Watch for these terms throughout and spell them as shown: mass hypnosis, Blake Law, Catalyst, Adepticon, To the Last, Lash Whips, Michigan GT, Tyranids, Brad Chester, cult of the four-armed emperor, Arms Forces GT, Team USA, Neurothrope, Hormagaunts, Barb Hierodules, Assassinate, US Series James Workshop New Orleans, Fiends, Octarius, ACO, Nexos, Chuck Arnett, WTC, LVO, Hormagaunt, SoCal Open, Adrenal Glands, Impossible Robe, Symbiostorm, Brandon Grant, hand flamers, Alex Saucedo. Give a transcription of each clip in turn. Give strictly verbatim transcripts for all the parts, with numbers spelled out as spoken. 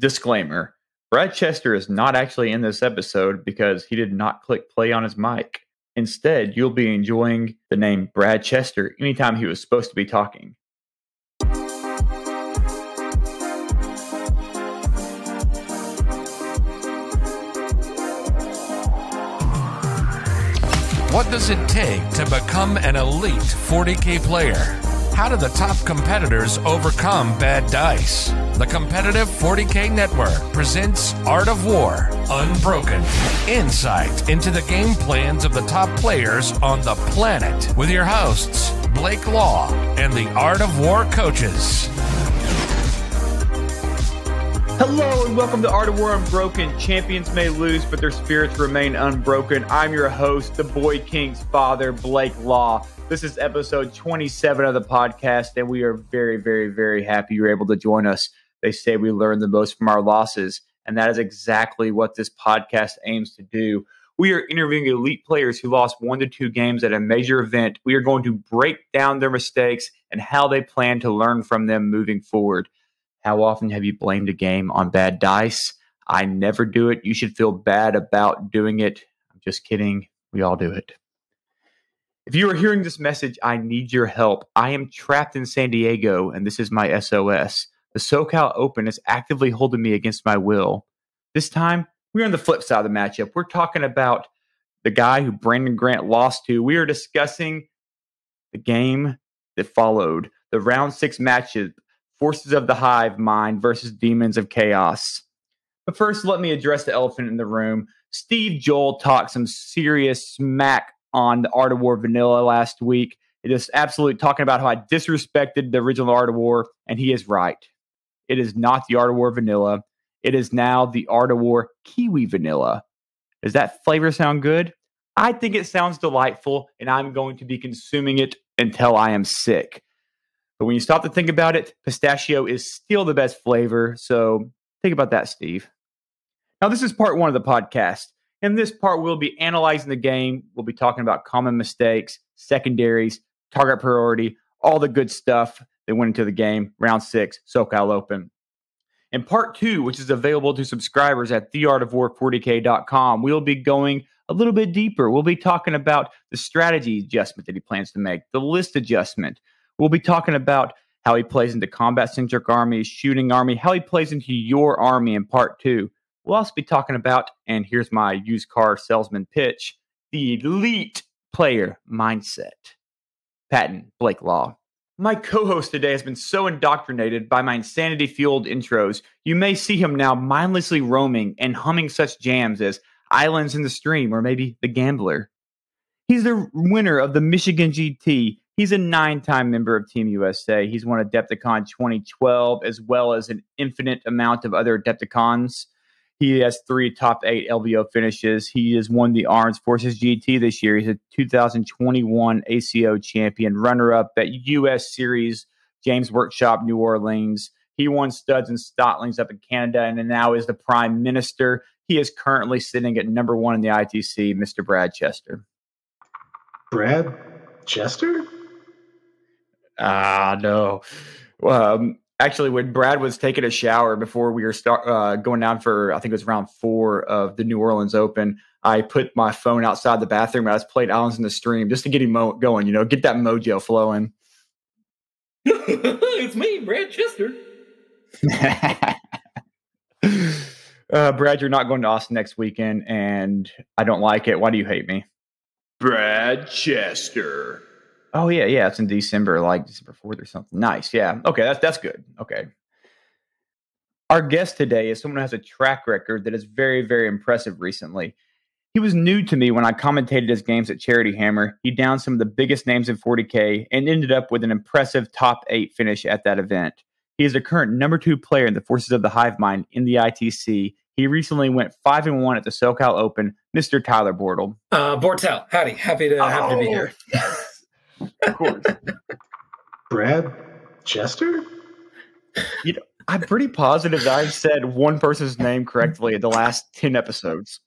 Disclaimer, Brad Chester is not actually in this episode because he did not click play on his mic. Instead, you'll be enjoying the name Brad Chester anytime he was supposed to be talking. What does it take to become an elite forty K player? How do the top competitors overcome bad dice? The competitive forty K network presents Art of War Unbroken. Insight into the game plans of the top players on the planet with your hosts, Blake Law and the Art of War coaches. Hello and welcome to Art of War Unbroken. Champions may lose, but their spirits remain unbroken. I'm your host, the Boy King's father, Blake Law. This is episode twenty-seven of the podcast, and we are very, very, very happy you're able to join us. They say we learn the most from our losses, and that is exactly what this podcast aims to do. We are interviewing elite players who lost one to two games at a major event. We are going to break down their mistakes and how they plan to learn from them moving forward. How often have you blamed a game on bad dice? I never do it. You should feel bad about doing it. I'm just kidding. We all do it. If you are hearing this message, I need your help. I am trapped in San Diego, and this is my S O S. The SoCal Open is actively holding me against my will. This time, we're on the flip side of the matchup. We're talking about the guy who Brandon Grant lost to. We are discussing the game that followed, the round six matches. Forces of the Hive Mind versus Demons of Chaos. But first, let me address the elephant in the room. Steve Joel talked some serious smack on the Art of War Vanilla last week. It is absolutely talking about how I disrespected the original Art of War, and he is right. It is not the Art of War Vanilla. It is now the Art of War Kiwi Vanilla. Does that flavor sound good? I think it sounds delightful, and I'm going to be consuming it until I am sick. But when you stop to think about it, pistachio is still the best flavor. So think about that, Steve. Now, this is part one of the podcast. In this part, we'll be analyzing the game. We'll be talking about common mistakes, secondaries, target priority, all the good stuff that went into the game. Round six, SoCal Open. In part two, which is available to subscribers at the art of war forty K dot com, we'll be going a little bit deeper. We'll be talking about the strategy adjustment that he plans to make, the list adjustment. We'll be talking about how he plays into combat-centric armies, shooting army, how he plays into your army in part two. We'll also be talking about, and here's my used car salesman pitch, the elite player mindset. Patton Blake Law. My co-host today has been so indoctrinated by my insanity-fueled intros, you may see him now mindlessly roaming and humming such jams as Islands in the Stream or maybe The Gambler. He's the winner of the Michigan G T. He's a nine-time member of Team U S A. He's won Adepticon twenty twelve, as well as an infinite amount of other Adepticons. He has three top eight L V O finishes. He has won the Arms Forces G T this year. He's a two thousand twenty-one A C O champion, runner-up at U S Series James Workshop New Orleans. He won Studs and Stotlings up in Canada, and then now is the Prime Minister. He is currently sitting at number one in the I T C, Mister Brad Chester. Brad Chester? Ah, no. Um, actually, when Brad was taking a shower before we were start, uh, going down for, I think it was round four of the New Orleans Open, I put my phone outside the bathroom and I was playing Islands in the Stream just to get him mo- going, you know, get that mojo flowing. It's me, Brad Chester. uh, Brad, you're not going to Austin next weekend, and I don't like it. Why do you hate me? Brad Chester. Oh, yeah, yeah. It's in December, like December fourth or something. Nice, yeah. Okay, that's that's good. Okay. Our guest today is someone who has a track record that is very, very impressive recently. He was new to me when I commentated his games at Charity Hammer. He downed some of the biggest names in forty K and ended up with an impressive top eight finish at that event. He is the current number two player in the Forces of the Hive Mind in the I T C. He recently went five and one at the SoCal Open. Mister Tyler Bortle. Uh, Bortel, howdy. Happy to oh. happy to be here. Of course. Brad Chester? You know, I'm pretty positive that I've said one person's name correctly in the last ten episodes.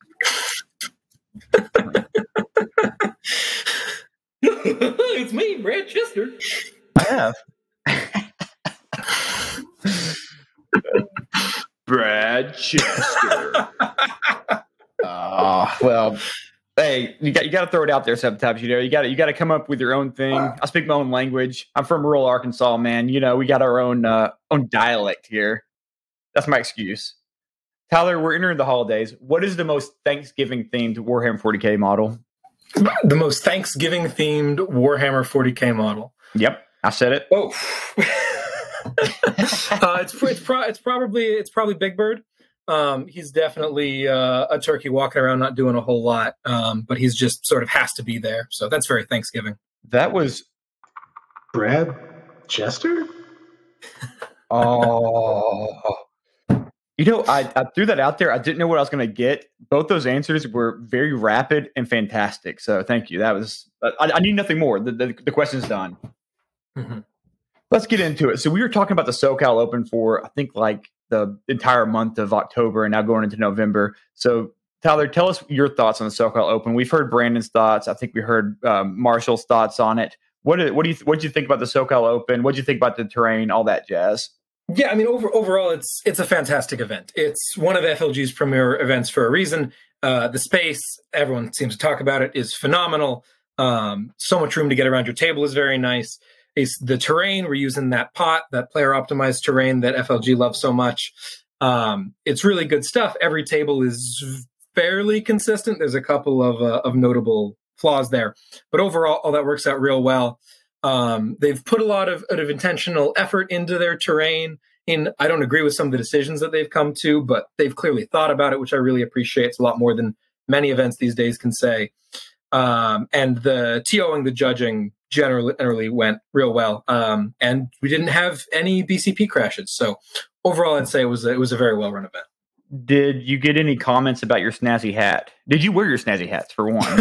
It's me, Brad Chester. I have. Brad Chester. uh, well, hey, you got you got to throw it out there sometimes. You know, you got you got to come up with your own thing. Wow. I speak my own language. I'm from rural Arkansas, man. You know, we got our own uh, own dialect here. That's my excuse. Tyler, we're entering the holidays. What is the most Thanksgiving-themed Warhammer forty K model? The most Thanksgiving-themed Warhammer forty K model. Yep, I said it. Oh, uh, it's it's, pro it's probably it's probably Big Bird. Um, he's definitely uh, a turkey walking around, not doing a whole lot, um, but he's just sort of has to be there. So that's very Thanksgiving. That was Brad Chester. Oh. You know, I, I threw that out there. I didn't know what I was going to get. Both those answers were very rapid and fantastic. So thank you. That was, I, I need nothing more. The, the, the question's done. Mm-hmm. Let's get into it. So we were talking about the SoCal Open for, I think, like the entire month of October and now going into November. So Tyler, tell us your thoughts on the SoCal Open. We've heard Brandon's thoughts. I think we heard um, Marshall's thoughts on it. What did, what do you, what did you think about the SoCal Open? What did you think about the terrain? All that jazz. Yeah, I mean, over, overall, it's it's a fantastic event. It's one of F L G's premier events for a reason. Uh, the space, everyone seems to talk about it, is phenomenal. Um, so much room to get around your table is very nice. It's the terrain, we're using that pot, that player-optimized terrain that F L G loves so much. Um, it's really good stuff. Every table is fairly consistent. There's a couple of, uh, of notable flaws there. But overall, all that works out real well. Um, they've put a lot of, of intentional effort into their terrain. In I don't agree with some of the decisions that they've come to, but they've clearly thought about it, which I really appreciate. It's a lot more than many events these days can say. Um, and the TOing, the judging generally, generally went real well. Um, and we didn't have any B C P crashes. So overall, I'd say it was a, it was a very well-run event. Did you get any comments about your snazzy hat? Did you wear your snazzy hats for one?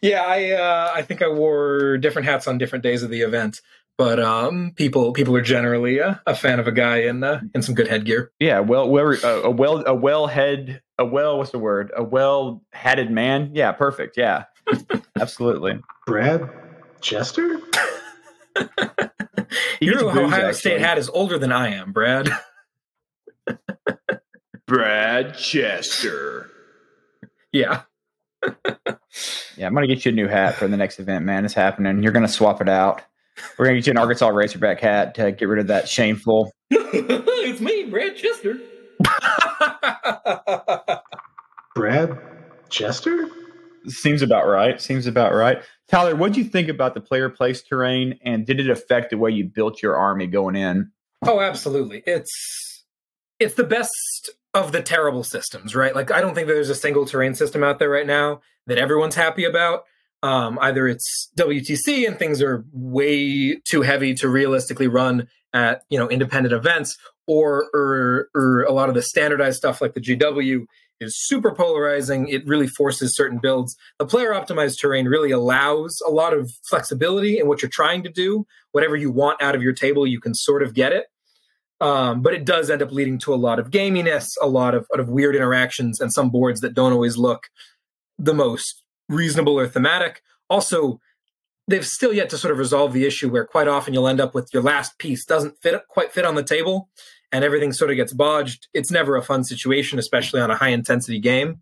Yeah, I uh, I think I wore different hats on different days of the event, but um, people people are generally uh, a fan of a guy in uh, in some good headgear. Yeah, well, well uh, a well a well head a well what's the word a well hatted man. Yeah, perfect. Yeah, absolutely. Brad Chester. Your Ohio actually. State hat is older than I am, Brad. Brad Chester. Yeah. Yeah, I'm going to get you a new hat for the next event, man. It's happening. You're going to swap it out. We're going to get you an Arkansas Razorback hat to get rid of that shameful. It's me, Brad Chester. Brad Chester? Seems about right. Seems about right. Tyler, what did you think about the player place terrain, and did it affect the way you built your army going in? Oh, absolutely. It's... It's the best of the terrible systems, right? Like, I don't think there's a single terrain system out there right now that everyone's happy about. Um, either it's W T C and things are way too heavy to realistically run at, you know, independent events, or, or, or a lot of the standardized stuff like the G W is super polarizing. It really forces certain builds. The player-optimized terrain really allows a lot of flexibility in what you're trying to do. Whatever you want out of your table, you can sort of get it. Um, but it does end up leading to a lot of gaminess, a lot of, of weird interactions, and some boards that don't always look the most reasonable or thematic. Also, they've still yet to sort of resolve the issue where quite often you'll end up with your last piece doesn't fit quite fit on the table, and everything sort of gets bodged. It's never a fun situation, especially on a high-intensity game.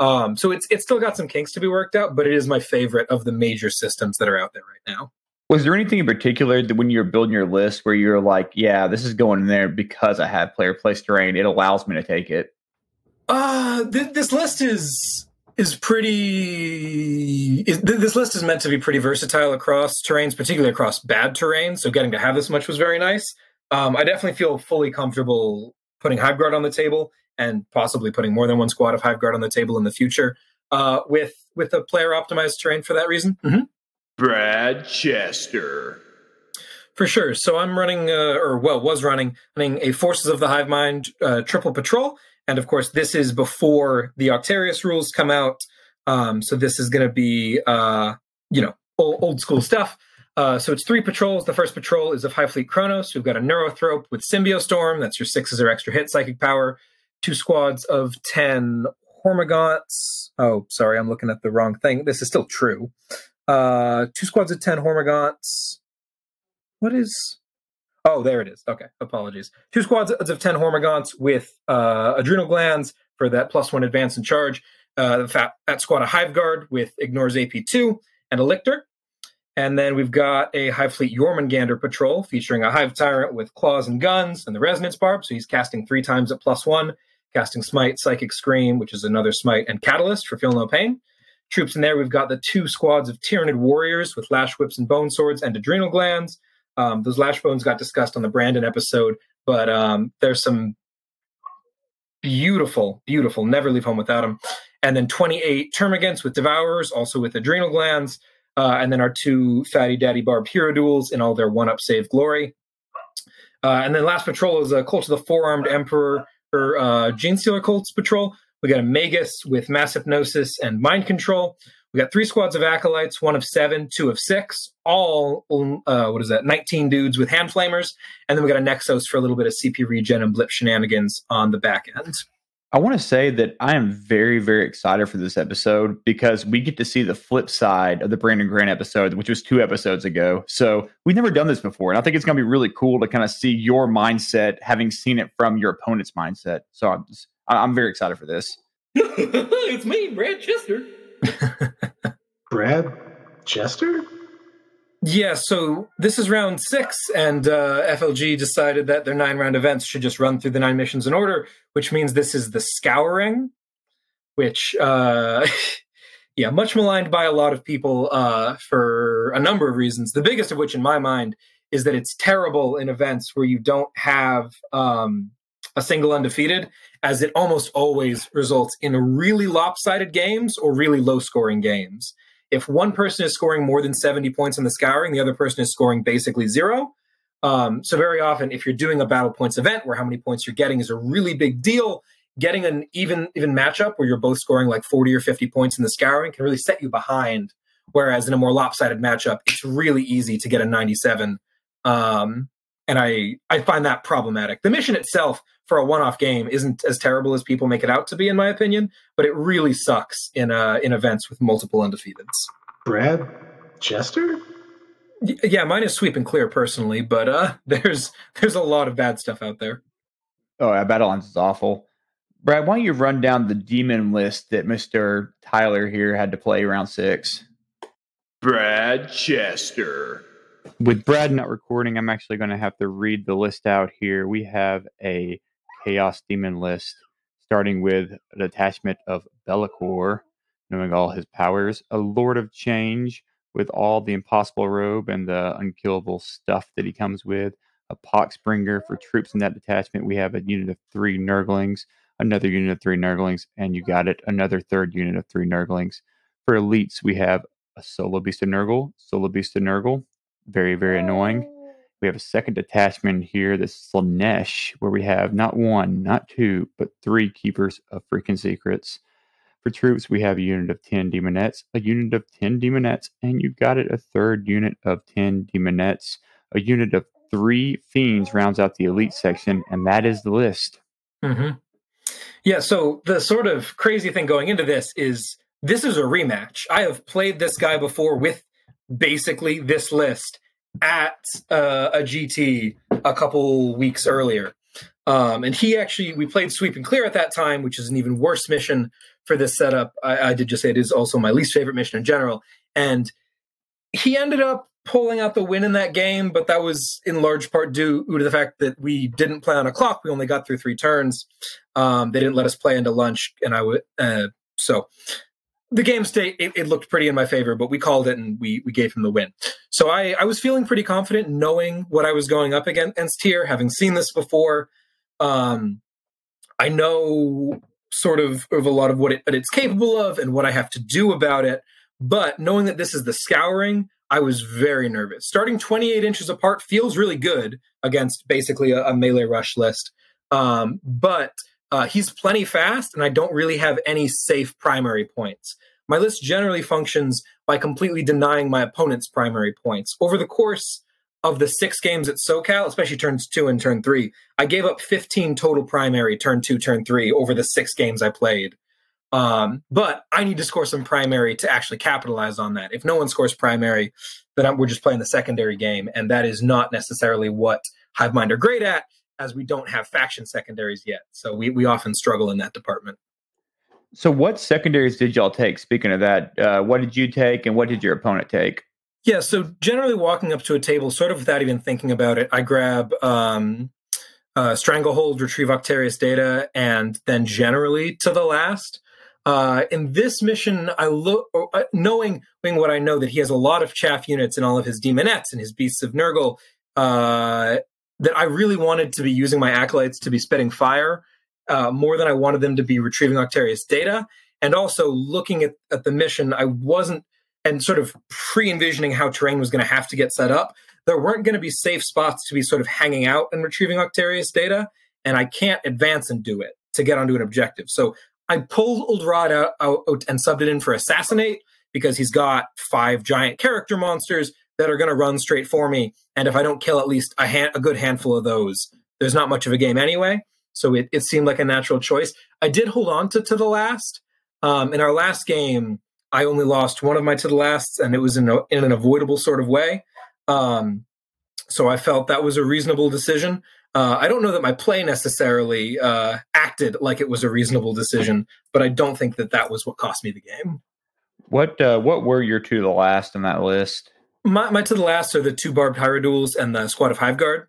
Um, so it's it's still got some kinks to be worked out, but it is my favorite of the major systems that are out there right now. Was there anything in particular that when you were building your list where you're like, yeah, this is going in there because I have player place terrain. It allows me to take it. Uh, th this list is, is pretty, is, th this list is meant to be pretty versatile across terrains, particularly across bad terrain. So getting to have this much was very nice. Um, I definitely feel fully comfortable putting Hiveguard on the table and possibly putting more than one squad of Hiveguard on the table in the future uh, with, with a player optimized terrain for that reason. Mm-hmm. Brad Chester. For sure. So I'm running, uh, or well, was running, running a Forces of the Hive Mind uh, triple patrol. And of course, this is before the Octarius rules come out. Um, so this is going to be, uh, you know, old, old school stuff. Uh, so it's three patrols. The first patrol is of High Fleet Kronos. We've got a Neurothrope with Symbiostorm. That's your sixes or extra hit psychic power. Two squads of ten Hormagaunts. Oh, sorry, I'm looking at the wrong thing. This is still true. Uh, two squads of ten Hormagaunts. What is... Oh, there it is. Okay, apologies. Two squads of ten Hormagaunts with uh, Adrenal Glands for that plus one advance and charge. Uh, that, that squad a Hiveguard with Ignores A P two and a Lictor. And then we've got a Hive Fleet Jormungandr Patrol featuring a Hive Tyrant with Claws and Guns and the Resonance Barb. So he's casting three times at plus one, casting Smite, Psychic Scream, which is another Smite, and Catalyst for Feel No Pain. Troops in there, we've got the two squads of Tyranid Warriors with Lash Whips and Bone Swords and Adrenal Glands. Um, those Lash Bones got discussed on the Brandon episode, but um, there's some beautiful, beautiful, never leave home without them. And then twenty-eight Termagants with Devourers, also with Adrenal Glands. Uh, and then our two Fatty Daddy Barb Hierodules in all their one-up save glory. Uh, and then last patrol is a Cult of the Four-Armed Emperor, or uh, Gene Stealer Cults patrol. We got a Magus with Mass Hypnosis and Mind Control. We got three squads of acolytes, one of seven, two of six, all, uh, what is that, nineteen dudes with hand flamers. And then we got a Nexos for a little bit of C P regen and blip shenanigans on the back end. I want to say that I am very, very excited for this episode because we get to see the flip side of the Brandon Grant episode, which was two episodes ago. So we've never done this before. And I think it's going to be really cool to kind of see your mindset, having seen it from your opponent's mindset. So I'm, just, I'm very excited for this. It's me, Brad Chester. Brad Chester? Yeah, so this is round six, and uh, F L G decided that their nine-round events should just run through the nine missions in order, which means this is the Scouring, which, uh, yeah, much maligned by a lot of people uh, for a number of reasons, the biggest of which, in my mind, is that it's terrible in events where you don't have um, a single undefeated, as it almost always results in really lopsided games or really low-scoring games. If one person is scoring more than seventy points on the Scouring, the other person is scoring basically zero. Um, so very often, if you're doing a battle points event where how many points you're getting is a really big deal, getting an even even matchup where you're both scoring like forty or fifty points in the Scouring can really set you behind. Whereas in a more lopsided matchup, it's really easy to get a ninety-seven. Um, and I, I find that problematic. The mission itself for a one-off game isn't as terrible as people make it out to be, in my opinion, but it really sucks in uh, in events with multiple undefeateds. Brad Chester? Y yeah, mine is sweep and clear personally, but uh, there's there's a lot of bad stuff out there. Oh, yeah, Battlelands is awful. Brad, why don't you run down the demon list that Mister Tyler here had to play round six? Brad Chester. With Brad not recording, I'm actually going to have to read the list out here. We have a Chaos Demon list, starting with an attachment of Belakor, knowing all his powers, a Lord of Change with all the impossible robe and the unkillable stuff that he comes with, a Poxbringer for troops in that detachment. We have a unit of three Nurglings, another unit of three Nurglings, and you got it, another third unit of three Nurglings. For elites, we have a solo Beast of Nurgle, solo Beast of Nurgle, very, very annoying. We have a second detachment here, this Slanesh, where we have not one, not two, but three Keepers of freaking Secrets. For troops, we have a unit of ten Demonettes, a unit of ten Demonettes, and you got it, a third unit of ten Demonettes. A unit of three Fiends rounds out the elite section, and that is the list. Mm-hmm. Yeah, so the sort of crazy thing going into this is, this is a rematch. I have played this guy before with basically this list at uh, a G T a couple weeks earlier. Um, and he actually, we played Sweep and Clear at that time, which is an even worse mission for this setup. I, I did just say it is also my least favorite mission in general. And he ended up pulling out the win in that game, but that was in large part due to the fact that we didn't play on a clock. We only got through three turns. Um, they didn't let us play into lunch. And I would, uh, so... The game state, it, it looked pretty in my favor, but we called it and we we gave him the win. So I, I was feeling pretty confident knowing what I was going up against here, having seen this before. Um, I know sort of, of a lot of what, it, what it's capable of and what I have to do about it. But knowing that this is the Scouring, I was very nervous. Starting twenty-eight inches apart feels really good against basically a, a melee rush list. Um, but... Uh, he's plenty fast, and I don't really have any safe primary points. My list generally functions by completely denying my opponent's primary points. Over the course of the six games at SoCal, especially turns two and turn three, I gave up fifteen total primary, turn two, turn three, over the six games I played. Um, but I need to score some primary to actually capitalize on that. If no one scores primary, then I'm, we're just playing the secondary game, and that is not necessarily what Hive Mind are great at, as we don't have faction secondaries yet. So we, we often struggle in that department. So what secondaries did y'all take? Speaking of that, uh, what did you take and what did your opponent take? Yeah, so generally walking up to a table, sort of without even thinking about it, I grab um, uh, Stranglehold, retrieve Octarius data, and then generally To the Last. Uh, in this mission, I look uh, knowing, knowing what I know, that he has a lot of chaff units in all of his Demonettes and his Beasts of Nurgle, uh, that I really wanted to be using my acolytes to be spitting fire uh, more than I wanted them to be retrieving Octarius data. And also looking at, at the mission, I wasn't, and sort of pre-envisioning how terrain was going to have to get set up, there weren't going to be safe spots to be sort of hanging out and retrieving Octarius data, and I can't advance and do it to get onto an objective. So I pulled Old Rod out, out and subbed it in for Assassinate, because he's got five giant character monsters that are going to run straight for me, and if I don't kill at least a, hand, a good handful of those, there's not much of a game anyway, so it, it seemed like a natural choice. I did hold on to To the Last. Um, in our last game, I only lost one of my To the Lasts, and it was in, a, in an avoidable sort of way. Um, so I felt that was a reasonable decision. Uh, I don't know that my play necessarily uh, acted like it was a reasonable decision, but I don't think that that was what cost me the game. What uh, what were your To the Last in that list? My, my To the Lasts are the two Barb Hierodules and the squad of Hiveguard.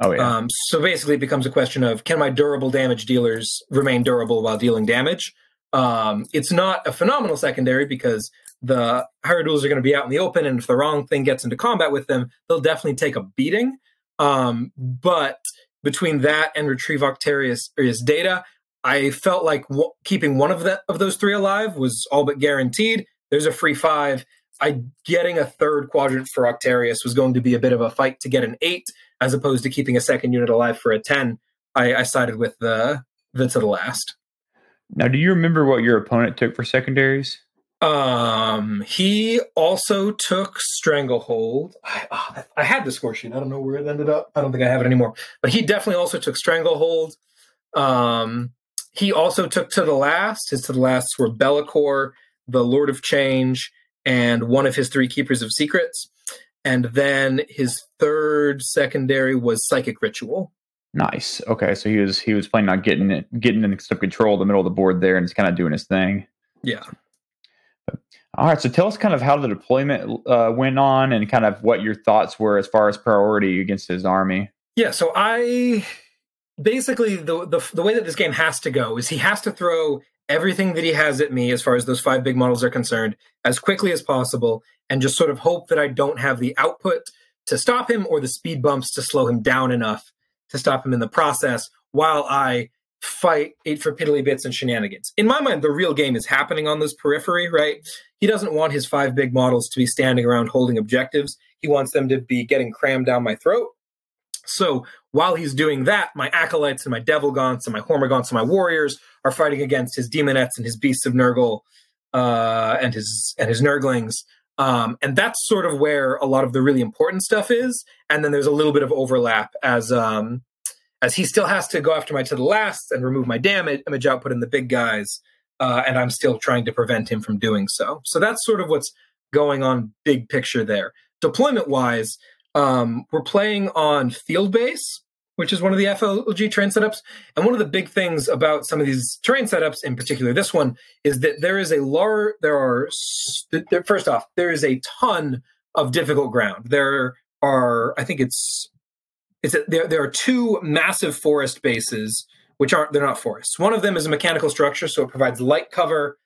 Oh, yeah. Um, so basically it becomes a question of, can my durable damage dealers remain durable while dealing damage? Um, it's not a phenomenal secondary because the Hierodules are going to be out in the open, and if the wrong thing gets into combat with them, they'll definitely take a beating. Um, but between that and retrieve Octarius data, I felt like w keeping one of the, of those three alive was all but guaranteed. There's a free five. I getting a third quadrant for Octarius was going to be a bit of a fight to get an eight, as opposed to keeping a second unit alive for a ten. I, I sided with the, the To the Last. Now, do you remember what your opponent took for secondaries? Um, he also took Stranglehold. I, oh, I had the score sheet. I don't know where it ended up. I don't think I have it anymore. But he definitely also took Stranglehold. Um, he also took To the Last. His To the Lasts were Belakor, the Lord of Change, and one of his three Keepers of Secrets. And then his third secondary was Psychic Ritual. Nice. Okay, so he was he was planning on getting it, getting in some control of the middle of the board there, and just kind of doing his thing. Yeah. All right. So tell us kind of how the deployment uh, went on, and kind of what your thoughts were as far as priority against his army. Yeah. So I basically the the, the way that this game has to go is he has to throw everything that he has at me as far as those five big models are concerned as quickly as possible, and just sort of hope that I don't have the output to stop him or the speed bumps to slow him down enough to stop him in the process, while I fight eight for piddly bits and shenanigans. In my mind, the real game is happening on this periphery, right? He doesn't want his five big models to be standing around holding objectives. He wants them to be getting crammed down my throat. So while he's doing that, my acolytes and my Devilgaunts and my Hormagaunts and my warriors are fighting against his Demonettes and his Beasts of Nurgle uh, and his and his Nurglings. Um, and that's sort of where a lot of the really important stuff is. And then there's a little bit of overlap as um, as he still has to go after my To the Last and remove my damage image output in the big guys. Uh, and I'm still trying to prevent him from doing so. So that's sort of what's going on big picture there. Deployment-wise, um, we're playing on field base, which is one of the F L G terrain setups. And one of the big things about some of these terrain setups, in particular this one, is that there is a large, there are, first off, there is a ton of difficult ground. There are, I think it's, it's a, there, there are two massive forest bases, which aren't, they're not forests. One of them is a mechanical structure, so it provides light cover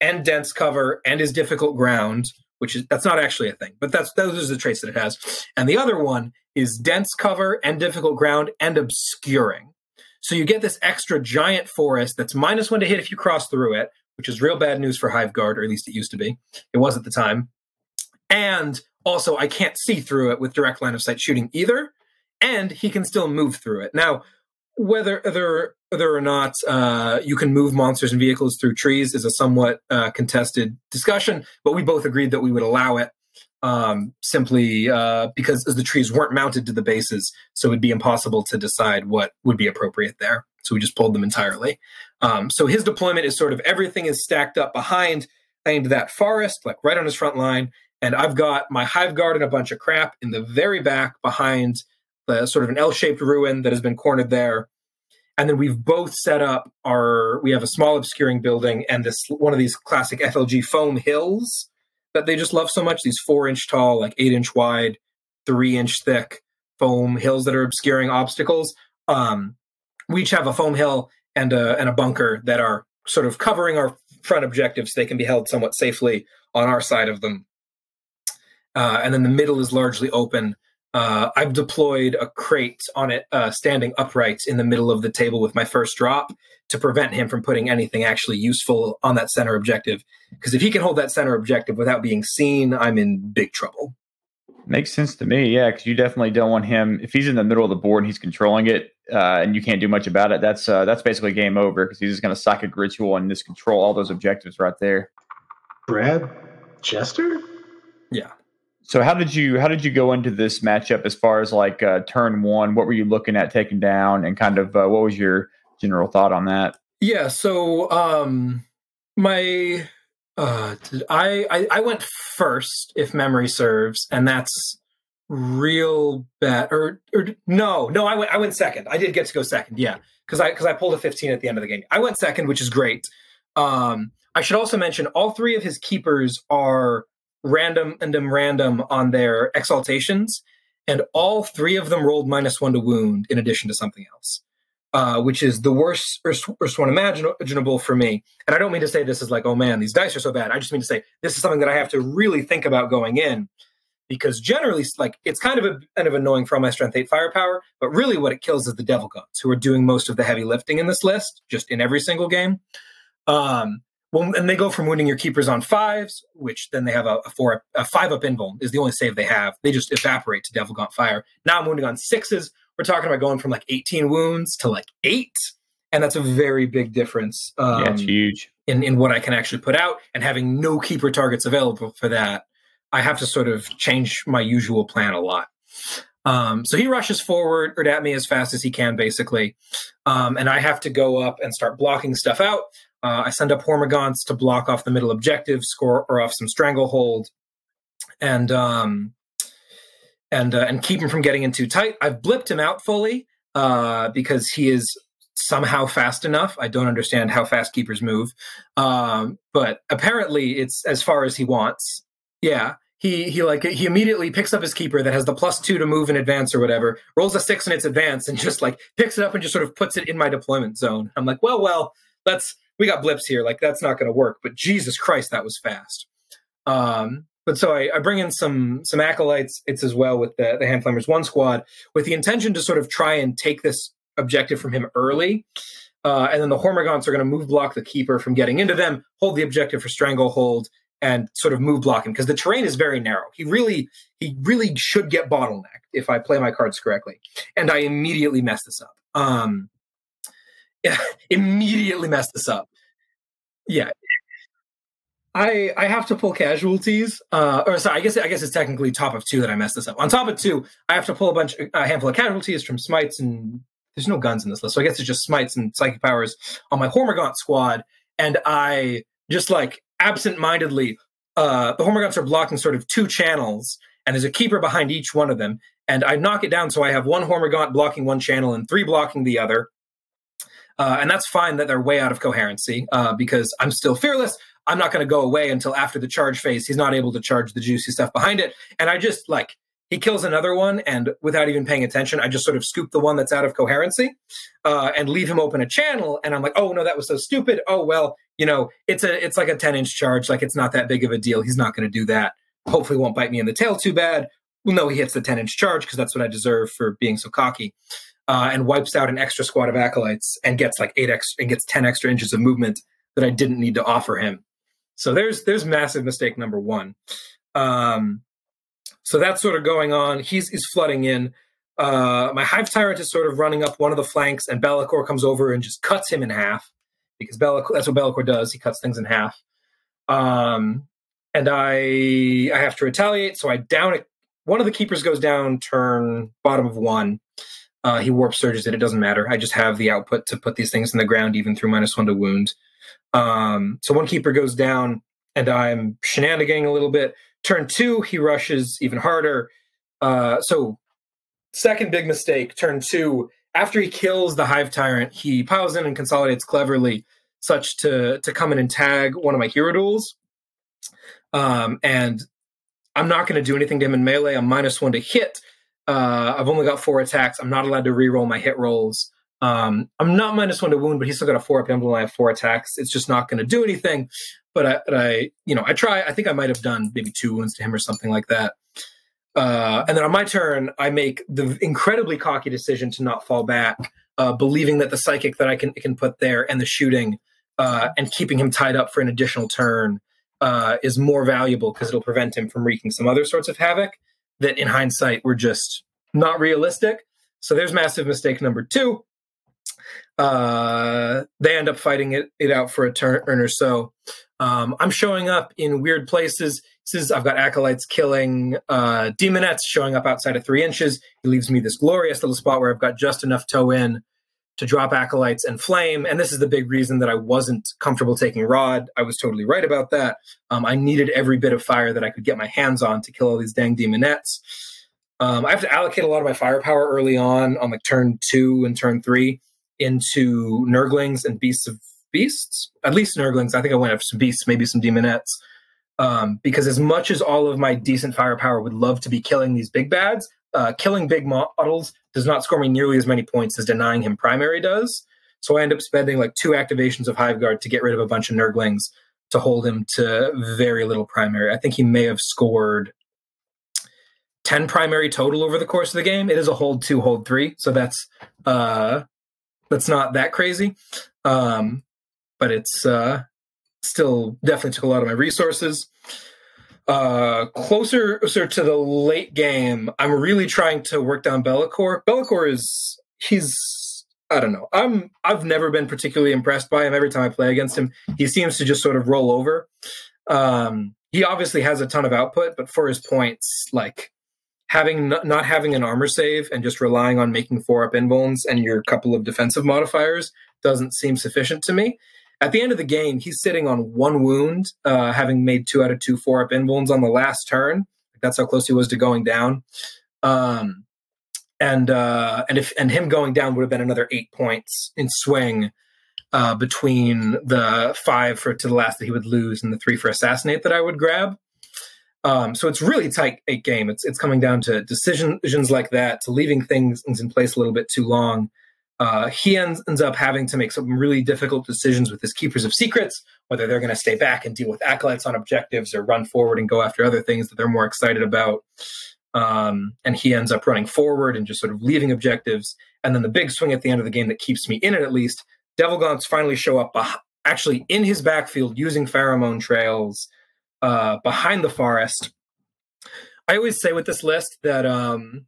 and dense cover and is difficult ground, which is, that's not actually a thing, but that's, those are the traits that it has. And the other one is dense cover and difficult ground and obscuring. So you get this extra giant forest that's minus one to hit if you cross through it, which is real bad news for Hiveguard, or at least it used to be. It was at the time. And also I can't see through it with direct line of sight shooting either, and he can still move through it. Now, whether, whether, whether or not uh, you can move monsters and vehicles through trees is a somewhat uh, contested discussion, but we both agreed that we would allow it. Um, simply uh, because the trees weren't mounted to the bases, so it would be impossible to decide what would be appropriate there. So we just pulled them entirely. Um, so his deployment is sort of everything is stacked up behind, behind that forest, like right on his front line, and I've got my Hiveguard and a bunch of crap in the very back behind the sort of an L-shaped ruin that has been cornered there. And then we've both set up our, we have a small obscuring building and this one of these classic F L G foam hills that they just love so much. These four inch tall, like eight inch wide, three inch thick foam hills that are obscuring obstacles. Um, we each have a foam hill and a, and a bunker that are sort of covering our front objectives. So they can be held somewhat safely on our side of them. Uh, and then the middle is largely open. Uh, I've deployed a crate on it, uh, standing upright in the middle of the table with my first drop to prevent him from putting anything actually useful on that center objective. Because if he can hold that center objective without being seen, I'm in big trouble. Makes sense to me, yeah, because you definitely don't want him, if he's in the middle of the board and he's controlling it, uh, and you can't do much about it, that's uh, that's basically game over, because he's just going to sock a ritual and just control all those objectives right there. Brad Chester? Yeah. So how did you how did you go into this matchup as far as like uh, turn one? What were you looking at taking down, and kind of uh, what was your general thought on that? Yeah, so um, my uh, I, I I went first, if memory serves, and that's real bad. Or, or no, no, I went I went second. I did get to go second, yeah, because I because I pulled a fifteen at the end of the game. I went second, which is great. Um, I should also mention all three of his keepers are random and random on their exaltations, and all three of them rolled minus one to wound in addition to something else, uh, which is the worst, worst one imaginable for me. And I don't mean to say this is like, oh man, these dice are so bad. I just mean to say this is something that I have to really think about going in, because generally, like, it's kind of a, kind of annoying for all my strength eight firepower, but really what it kills is the devil guns, who are doing most of the heavy lifting in this list, just in every single game. Um, Well, and they go from wounding your keepers on fives, which then they have a, a four, a five up invuln is the only save they have. They just evaporate to Devil Gaunt Fire. Now I'm wounding on sixes. We're talking about going from like eighteen wounds to like eight, and that's a very big difference. Um, yeah, it's huge in in what I can actually put out, and having no keeper targets available for that, I have to sort of change my usual plan a lot. Um, so he rushes forward or at me as fast as he can, basically, um, and I have to go up and start blocking stuff out. Uh, I send up Hormagaunts to block off the middle objective, score or off some Stranglehold, and um, and uh, and keep him from getting in too tight. I've blipped him out fully uh, because he is somehow fast enough. I don't understand how fast keepers move, um, but apparently it's as far as he wants. Yeah, he he like he immediately picks up his keeper that has the plus two to move in advance or whatever, rolls a six in its advance, and just like picks it up and just sort of puts it in my deployment zone. I'm like, well, well, let's. We got blips here. Like, that's not going to work. But Jesus Christ, that was fast. Um, but so I, I bring in some some acolytes. It's as well with the, the hand flamers one squad, with the intention to sort of try and take this objective from him early. Uh, and then the Hormagaunts are going to move block the keeper from getting into them, hold the objective for Stranglehold, and sort of move block him, because the terrain is very narrow. He really he really should get bottlenecked if I play my cards correctly. And I immediately mess this up. Um, yeah, immediately mess this up. Yeah, I I have to pull casualties. Uh, or sorry, I guess I guess it's technically top of two that I messed this up. On top of two, I have to pull a bunch, a handful of casualties from smites, and there's no guns in this list, so I guess it's just smites and psychic powers on my Hormagaunt squad. And I just like absent-mindedly, uh, the Hormagaunts are blocking sort of two channels, and there's a keeper behind each one of them. And I knock it down, so I have one Hormagaunt blocking one channel and three blocking the other. Uh, and that's fine that they're way out of coherency uh, because I'm still fearless. I'm not going to go away until after the charge phase. He's not able to charge the juicy stuff behind it. And I just, like, he kills another one, and without even paying attention, I just sort of scoop the one that's out of coherency uh, and leave him open a channel. And I'm like, oh, no, that was so stupid. Oh, well, you know, it's a it's like a ten-inch charge. Like, it's not that big of a deal. He's not going to do that. Hopefully won't bite me in the tail too bad. Well, no, he hits the ten-inch charge because that's what I deserve for being so cocky. Uh, and wipes out an extra squad of acolytes and gets like eight ex and gets ten extra inches of movement that I didn't need to offer him. So there's there's massive mistake number one. Um, so that's sort of going on. He's is flooding in. Uh, my Hive Tyrant is sort of running up one of the flanks, and Belakor comes over and just cuts him in half, because Belakor, that's what Belakor does. He cuts things in half. Um, and I I have to retaliate. So I down it. One of the keepers goes down. Turn bottom of one. Uh, he warp surges it. It doesn't matter. I just have the output to put these things in the ground, even through minus one to wound. Um, so one keeper goes down, and I'm shenanigating a little bit. Turn two, he rushes even harder. Uh, so Second big mistake, turn two. After he kills the Hive Tyrant, he piles in and consolidates cleverly, such to to come in and tag one of my Hierodules. Um, and I'm not going to do anything to him in melee. I'm minus one to hit. Uh, I've only got four attacks. I'm not allowed to reroll my hit rolls. Um, I'm not minus one to wound, but he's still got a four up emblem. I have four attacks. It's just not going to do anything. But I, but I, you know, I try. I think I might have done maybe two wounds to him or something like that. Uh, and then on my turn, I make the incredibly cocky decision to not fall back, uh, believing that the psychic that I can can put there and the shooting uh, and keeping him tied up for an additional turn uh, is more valuable because it'll prevent him from wreaking some other sorts of havoc that, in hindsight, were just not realistic. So there's massive mistake number two. Uh, they end up fighting it, it out for a turn or so. Um, I'm showing up in weird places. This is, I've got acolytes killing uh, demonettes showing up outside of three inches. It leaves me this glorious little spot where I've got just enough toe in to drop acolytes and flame. And this is the big reason that I wasn't comfortable taking Rod. I was totally right about that. Um, I needed every bit of fire that I could get my hands on to kill all these dang demonettes. Um, I have to allocate a lot of my firepower early on, on like turn two and turn three, into Nurglings and Beasts of Beasts, at least Nurglings. I think I went after some Beasts, maybe some Demonettes, um, because as much as all of my decent firepower would love to be killing these big bads, uh, killing big models does not score me nearly as many points as denying him primary does. So I end up spending like two activations of Hiveguard to get rid of a bunch of Nurglings to hold him to very little primary. I think he may have scored ten primary total over the course of the game. It is a hold two, hold three, so that's... Uh, That's not that crazy, um, but it's uh, still definitely took a lot of my resources. Uh, closer so to the late game, I'm really trying to work down Belakor. Belakor is, he's, I don't know. I'm, I've never been particularly impressed by him. Every time I play against him, he seems to just sort of roll over. Um, he obviously has a ton of output, but for his points, like... Having not having an armor save and just relying on making four up invulns and your couple of defensive modifiers doesn't seem sufficient to me. At the end of the game, he's sitting on one wound, uh, having made two out of two four up invulns on the last turn. That's how close he was to going down. Um, and uh, and if and him going down would have been another eight points in swing uh, between the five for To the Last that he would lose and the three for Assassinate that I would grab. Um, so it's really tight eight game. It's it's coming down to decisions like that, to leaving things in place a little bit too long. Uh, he ends, ends up having to make some really difficult decisions with his Keepers of Secrets, whether they're going to stay back and deal with acolytes on objectives or run forward and go after other things that they're more excited about. Um, and he ends up running forward and just sort of leaving objectives. And then the big swing at the end of the game that keeps me in it, at least, Devilgaunts finally show up actually in his backfield using pheromone trails, Uh, behind the forest. I always say with this list that um,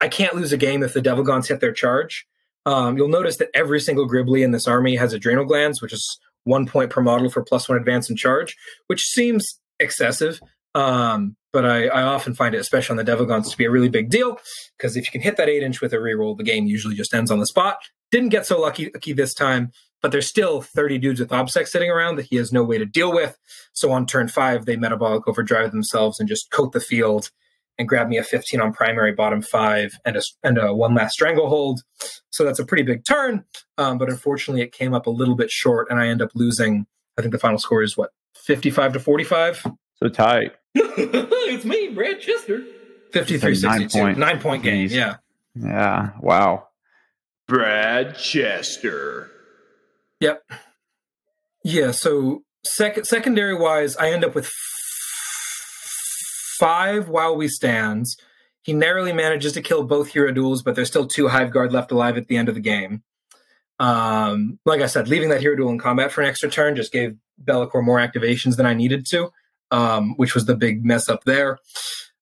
I can't lose a game if the Devilgaunts hit their charge. Um, you'll notice that every single Gribbly in this army has Adrenal Glands, which is one point per model for plus one advance and charge, which seems excessive, um, but I, I often find it, especially on the Devilgaunts, to be a really big deal, because if you can hit that eight inch with a reroll, the game usually just ends on the spot. Didn't get so lucky, lucky this time, but there's still thirty dudes with OBSEC sitting around that he has no way to deal with. So on turn five, they metabolic overdrive themselves and just coat the field and grab me a fifteen on primary, bottom five, and a, and a one last stranglehold. So that's a pretty big turn, um, but unfortunately it came up a little bit short, and I end up losing. I think the final score is, what, fifty-five to forty-five? So tight. It's me, Brad Chester. fifty-three sixty-two. Nine, nine point game, yeah. Yeah, wow. Brad Chester. Yep. Yeah, so sec secondary-wise, I end up with five While We Stands. He narrowly manages to kill both Hierodules, but there's still two Hiveguard left alive at the end of the game. Um, like I said, leaving that Hierodule in combat for an extra turn just gave Belakor more activations than I needed to, um, which was the big mess up there.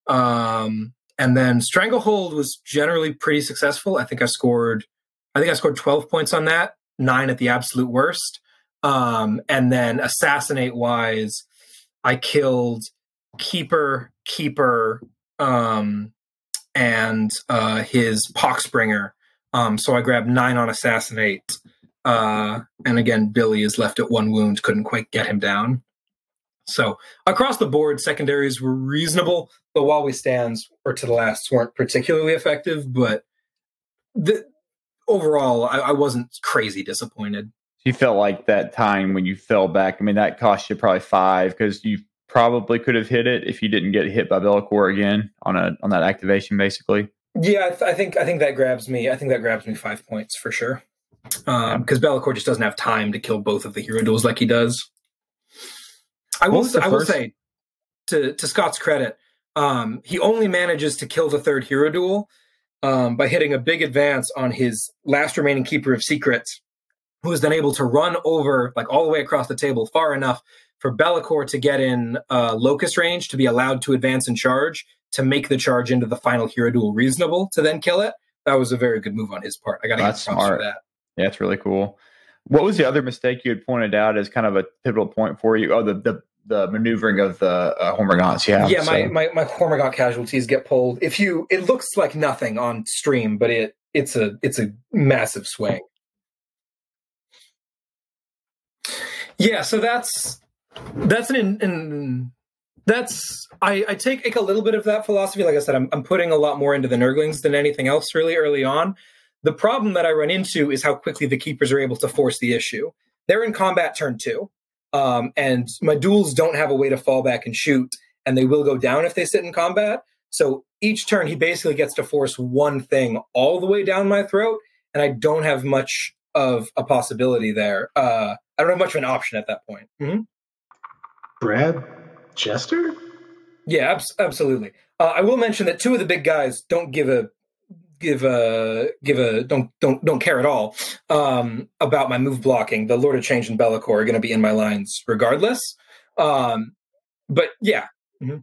Um, and then Stranglehold was generally pretty successful. I think I scored, I think I scored twelve points on that. Nine at the absolute worst. Um, and then Assassinate-wise, I killed Keeper, Keeper, um, and uh, his Poxbringer. Um, so I grabbed nine on Assassinate. Uh, and again, Billy is left at one wound, couldn't quite get him down. So across the board, secondaries were reasonable. the While We Stands or To the Last weren't particularly effective, but the, overall, I, I wasn't crazy disappointed. You felt like that time when you fell back, I mean, that cost you probably five, because you probably could have hit it if you didn't get hit by Belakor again on a on that activation, basically. Yeah, I, th I think I think that grabs me. I think that grabs me five points for sure, because um, yeah. Belakor just doesn't have time to kill both of the Hierodules like he does. I will, I will say, to to Scott's credit, um, he only manages to kill the third Hierodule um, by hitting a big advance on his last remaining Keeper of Secrets, who is then able to run over, like, all the way across the table far enough for Belakor to get in uh, locus range to be allowed to advance and charge to make the charge into the final Hierodule reasonable to then kill it. That was a very good move on his part. I got to give props for that. Yeah, it's really cool. What was the other mistake you had pointed out as kind of a pivotal point for you? Oh, the the, the maneuvering of the uh, Hormagaunts. Yeah, yeah. So. My my my Hormagaunt casualties get pulled. If you, it looks like nothing on stream, but it it's a it's a massive swing. Yeah, so that's that's an, an, an that's I, I take a little bit of that philosophy. Like I said, I'm I'm putting a lot more into the Nurglings than anything else really early on. The problem that I run into is how quickly the Keepers are able to force the issue. They're in combat turn two, um, and my duels don't have a way to fall back and shoot, and they will go down if they sit in combat. So each turn, he basically gets to force one thing all the way down my throat, and I don't have much of a possibility there. Uh, I don't have much of an option at that point. Mm-hmm. Brad Chester? Yeah, abs absolutely. Uh, I will mention that two of the big guys don't give a give a give a don't don't don't care at all um, about my move blocking. The Lord of Change and Belakor are going to be in my lines regardless. Um, but yeah, mm-hmm.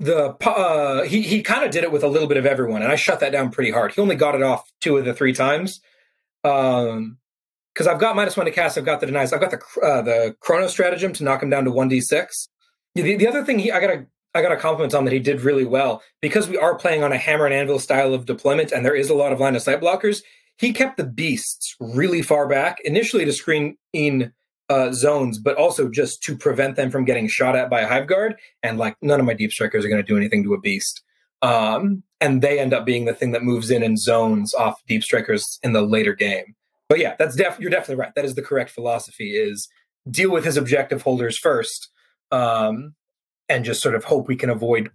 the uh, he he kind of did it with a little bit of everyone, and I shut that down pretty hard. He only got it off two of the three times. Um, Because I've got minus one to cast, I've got the denies, I've got the uh, the chrono stratagem to knock him down to one d six. The the other thing he I gotta I gotta compliment on that he did really well, because we are playing on a hammer and anvil style of deployment, and there is a lot of line of sight blockers. He kept the beasts really far back initially to screen in uh, zones, but also just to prevent them from getting shot at by a Hiveguard. And like none of my deep strikers are gonna do anything to a beast, um, and they end up being the thing that moves in and zones off deep strikers in the later game. But yeah, that's def you're definitely right. That is the correct philosophy, is deal with his objective holders first, um, and just sort of hope we can avoid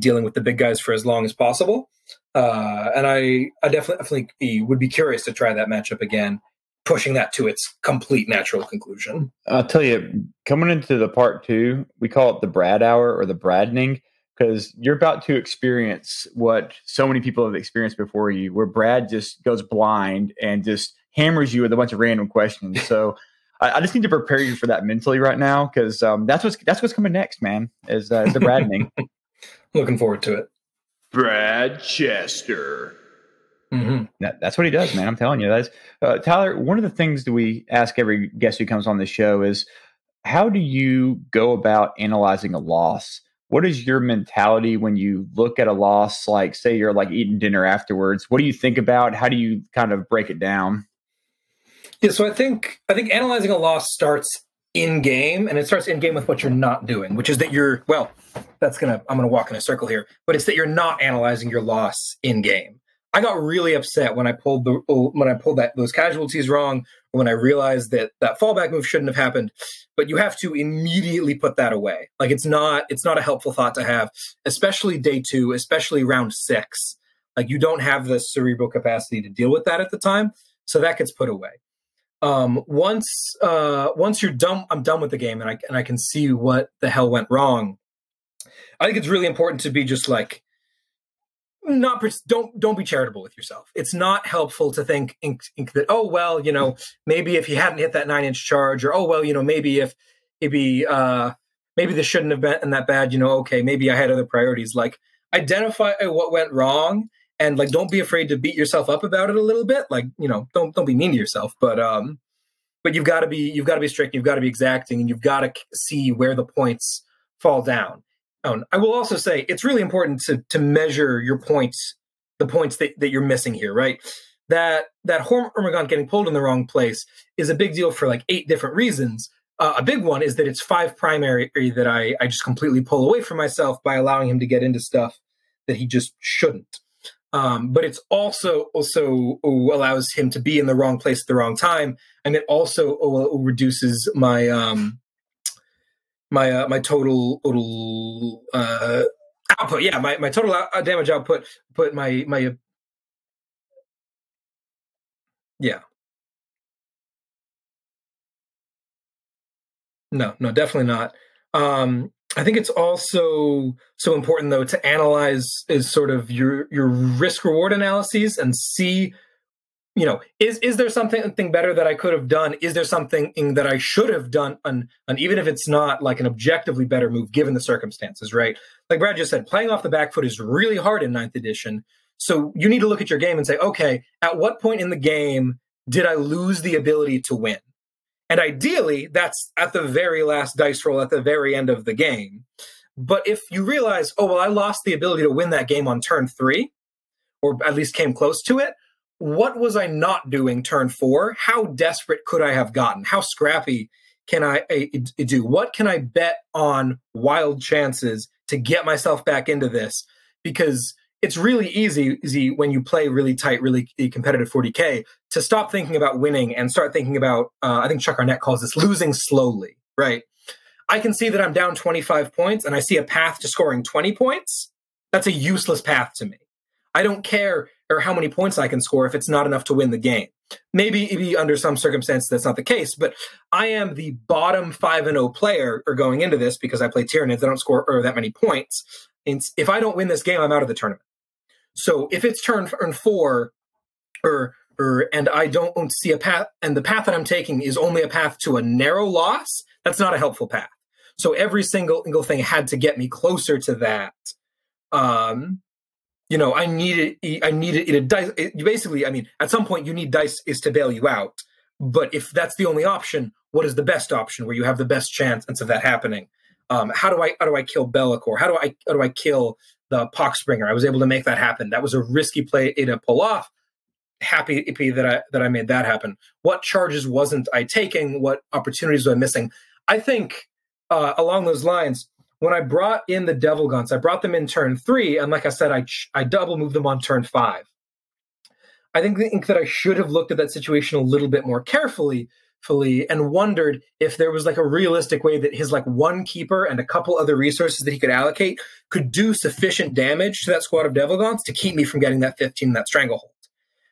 dealing with the big guys for as long as possible. Uh, and I, I definitely would be curious to try that matchup again, pushing that to its complete natural conclusion. I'll tell you, coming into the part two, we call it the Brad Hour or the Bradening, because you're about to experience what so many people have experienced before you, where Brad just goes blind and just hammers you with a bunch of random questions. So I, I just need to prepare you for that mentally right now, because um, that's what's that's what's coming next, man. Is, uh, is the Bradening. Looking forward to it. Brad Chester. Mm-hmm. that, that's what he does, man. I'm telling you. That's uh, Tyler. One of the things that we ask every guest who comes on the show is, how do you go about analyzing a loss? What is your mentality when you look at a loss? Like, say you're like eating dinner afterwards. What do you think about? How do you kind of break it down? Yeah, so I think I think analyzing a loss starts in game, and it starts in game with what you're not doing, which is that you're well, that's gonna I'm gonna walk in a circle here, but it's that you're not analyzing your loss in game. I got really upset when I pulled the when I pulled that those casualties wrong, or when I realized that that fallback move shouldn't have happened. But you have to immediately put that away. Like, it's not it's not a helpful thought to have, especially day two, especially round six. Like, you don't have the cerebral capacity to deal with that at the time, so that gets put away. Um, once, uh, once you're done, I'm done with the game and I, and I can see what the hell went wrong. I think it's really important to be just like, not, don't, don't be charitable with yourself. It's not helpful to think, think that, oh, well, you know, maybe if he hadn't hit that nine inch charge, or, oh, well, you know, maybe if maybe, uh, maybe this shouldn't have been that bad, you know, okay, maybe I had other priorities. Like, identify what went wrong. And like, don't be afraid to beat yourself up about it a little bit. Like, you know, don't don't be mean to yourself, but um, but you've got to be you've got to be strict, you've got to be exacting, and you've got to see where the points fall down. Um, I will also say it's really important to to measure your points, the points that that you're missing here, right? That that Hormagaunt getting pulled in the wrong place is a big deal for like eight different reasons. Uh, a big one is that it's five primary that I, I just completely pull away from myself by allowing him to get into stuff that he just shouldn't. Um, but it's also also allows him to be in the wrong place at the wrong time, and it also reduces my um, my uh, my total total uh, output. Yeah, my my total out damage output. But my my uh, yeah. No, no, definitely not. Um, I think it's also so important, though, to analyze is sort of your your risk reward analyses and see, you know, is is there something better that I could have done? Is there something that I should have done? And even if it's not like an objectively better move, given the circumstances, right? Like Brad just said, playing off the back foot is really hard in ninth edition. So you need to look at your game and say, okay, at what point in the game did I lose the ability to win? And ideally, that's at the very last dice roll at the very end of the game. But if you realize, oh, well, I lost the ability to win that game on turn three, or at least came close to it, what was I not doing turn four? How desperate could I have gotten? How scrappy can I uh, do? What can I bet on wild chances to get myself back into this? Because it's really easy, easy when you play really tight, really competitive forty K to stop thinking about winning and start thinking about, uh, I think Chuck Arnett calls this losing slowly, right? I can see that I'm down twenty-five points and I see a path to scoring twenty points. That's a useless path to me. I don't care or how many points I can score if it's not enough to win the game. Maybe, maybe under some circumstances that's not the case, but I am the bottom five and oh player or going into this because I play Tyranids. I don't score or that many points. It's, if I don't win this game, I'm out of the tournament. So if it's turn four, or or and I don't see a path, and the path that I'm taking is only a path to a narrow loss, that's not a helpful path. So every single single thing had to get me closer to that. Um, you know, I needed I needed it a dice. It, basically, I mean, at some point you need dice is to bail you out. But if that's the only option, what is the best option where you have the best chance of that happening? Um, how do I how do I kill Belakor? How do I how do I kill the Poxbringer? I was able to make that happen. That was a risky play to pull off. Happy that I that I made that happen. What charges wasn't I taking? What opportunities was I missing? I think uh, along those lines, when I brought in the Devilgaunts, I brought them in turn three, and like I said, I I double moved them on turn five. I think, think that I should have looked at that situation a little bit more carefully. And wondered if there was like a realistic way that his like one keeper and a couple other resources that he could allocate could do sufficient damage to that squad of Devilgaunts to keep me from getting that fifteen, that Stranglehold.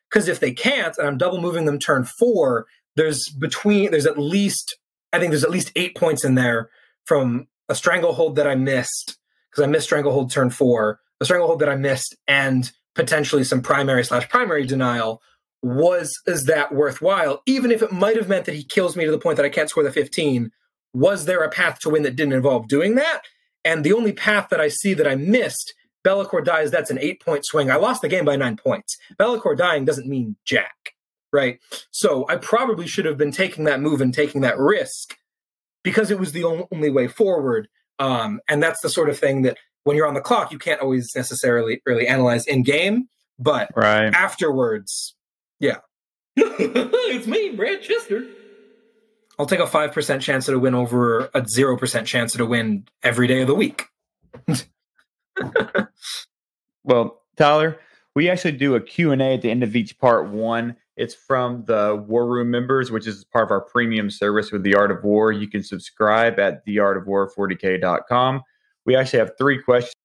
Because if they can't, and I'm double moving them turn four, there's between there's at least I think there's at least eight points in there from a Stranglehold that I missed because I missed Stranglehold turn four, a Stranglehold that I missed, and potentially some primary slash primary denial. Was is that worthwhile? Even if it might have meant that he kills me to the point that I can't score the fifteen, was there a path to win that didn't involve doing that? And the only path that I see that I missed, Belakor dies, that's an eight-point swing. I lost the game by nine points. Belakor dying doesn't mean jack, right? So I probably should have been taking that move and taking that risk because it was the only way forward. Um, and that's the sort of thing that when you're on the clock, you can't always necessarily really analyze in-game, but right. Afterwards... Yeah. It's me, Brad Chester. I'll take a five percent chance to win over a zero percent chance to win every day of the week. Well, Tyler, we actually do a Q and A at the end of each part one. It's from the War Room members, which is part of our premium service with the Art of War. You can subscribe at the art of war forty K dot com. We actually have three questions.